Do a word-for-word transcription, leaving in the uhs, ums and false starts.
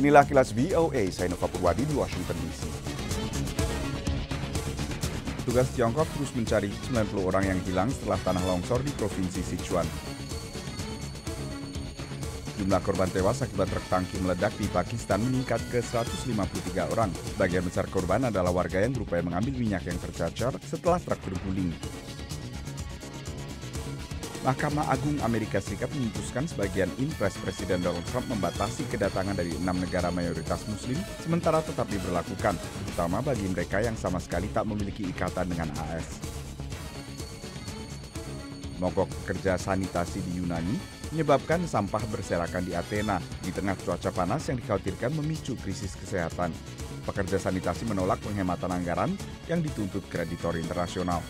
Inilah kilas V O A, saya Nova Purwadi di Washington D C. Tugas Tiongkok terus mencari sembilan puluh orang yang hilang setelah tanah longsor di provinsi Sichuan. Jumlah korban tewas akibat truk tangki meledak di Pakistan meningkat ke seratus lima puluh tiga orang. Sebagian besar korban adalah warga yang berupaya mengambil minyak yang tercacar setelah truk terguling. Mahkamah Agung Amerika Serikat memutuskan sebagian impres Presiden Donald Trump membatasi kedatangan dari enam negara mayoritas Muslim, sementara tetap diberlakukan, terutama bagi mereka yang sama sekali tak memiliki ikatan dengan A S. Mogok pekerja sanitasi di Yunani menyebabkan sampah berserakan di Athena di tengah cuaca panas yang dikhawatirkan memicu krisis kesehatan. Pekerja sanitasi menolak penghematan anggaran yang dituntut kreditor internasional.